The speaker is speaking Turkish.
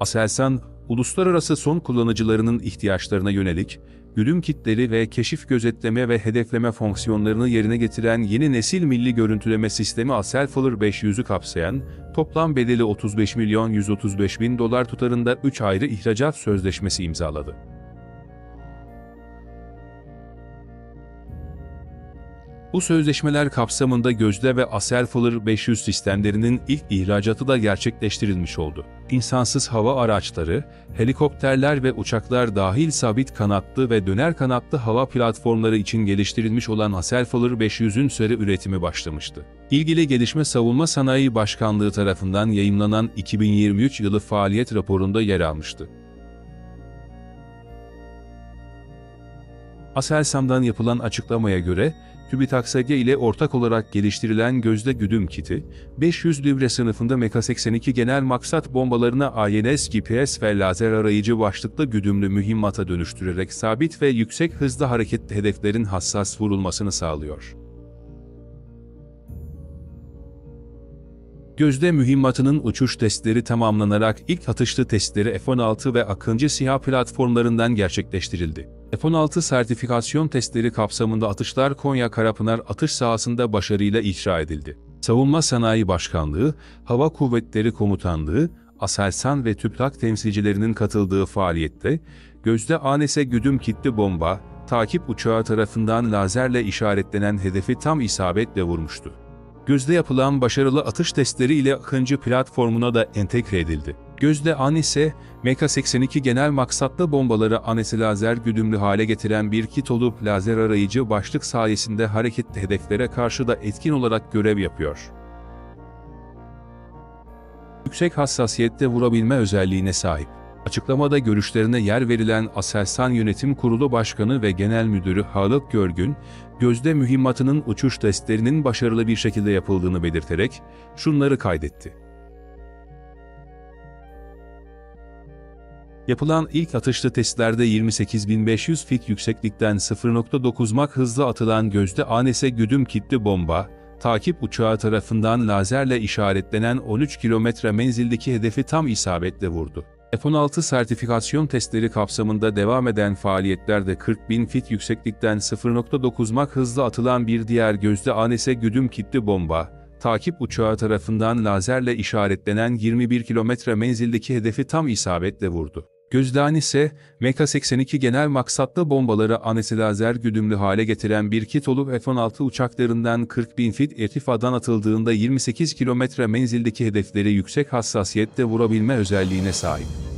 ASELSAN, uluslararası son kullanıcılarının ihtiyaçlarına yönelik, güdüm kitleri ve keşif gözetleme ve hedefleme fonksiyonlarını yerine getiren yeni nesil milli görüntüleme sistemi ASELFLIR-500'ü kapsayan, toplam bedeli $35.135.000 tutarında 3 ayrı ihracat sözleşmesi imzaladı. Bu sözleşmeler kapsamında Gözde ve ASELFLIR-500 sistemlerinin ilk ihracatı da gerçekleştirilmiş oldu. İnsansız hava araçları, helikopterler ve uçaklar dahil sabit kanatlı ve döner kanatlı hava platformları için geliştirilmiş olan ASELFLIR-500'ün seri üretimi başlamıştı. İlgili gelişme Savunma Sanayi Başkanlığı tarafından yayımlanan 2023 yılı faaliyet raporunda yer almıştı. ASELSAN'dan yapılan açıklamaya göre, TÜBİTAK SAGE ile ortak olarak geliştirilen Gözde güdüm kiti, 500 livre sınıfında Mk-82 genel maksat bombalarına INS, GPS ve lazer arayıcı başlıklı güdümlü mühimmata dönüştürerek sabit ve yüksek hızda hareketli hedeflerin hassas vurulmasını sağlıyor. Gözde mühimmatının uçuş testleri tamamlanarak ilk atışlı testleri F-16 ve Akıncı SİHA platformlarından gerçekleştirildi. F-16 sertifikasyon testleri kapsamında atışlar Konya-Karapınar atış sahasında başarıyla icra edildi. Savunma Sanayi Başkanlığı, Hava Kuvvetleri Komutanlığı, ASELSAN ve TÜBİTAK temsilcilerinin katıldığı faaliyette, Gözde-ANS güdüm kitli bomba, takip uçağı tarafından lazerle işaretlenen hedefi tam isabetle vurmuştu. Gözde yapılan başarılı atış testleri ile Akıncı platformuna da entegre edildi. Gözde-ANS, Mk-82 genel maksatlı bombaları ANS lazer güdümlü hale getiren bir kit olup lazer arayıcı başlık sayesinde hareketli hedeflere karşı da etkin olarak görev yapıyor. Yüksek hassasiyette vurabilme özelliğine sahip. Açıklamada görüşlerine yer verilen ASELSAN Yönetim Kurulu Başkanı ve Genel Müdürü Haluk Görgün, Gözde mühimmatının uçuş testlerinin başarılı bir şekilde yapıldığını belirterek şunları kaydetti. Yapılan ilk atışlı testlerde 28.500 fit yükseklikten 0.9 Mach hızla atılan Gözde-ANS güdüm kitli bomba, takip uçağı tarafından lazerle işaretlenen 13 kilometre menzildeki hedefi tam isabetle vurdu. F-16 sertifikasyon testleri kapsamında devam eden faaliyetlerde 40.000 fit yükseklikten 0.9 Mach hızla atılan bir diğer Gözde-ANS güdüm kitli bomba, takip uçağı tarafından lazerle işaretlenen 21 kilometre menzildeki hedefi tam isabetle vurdu. Gözde-ANS, Mk-82 genel maksatlı bombaları ANS lazer güdümlü hale getiren bir kit olup F-16 uçaklarından 40.000 fit irtifadan atıldığında 28 kilometre menzildeki hedefleri yüksek hassasiyette vurabilme özelliğine sahip.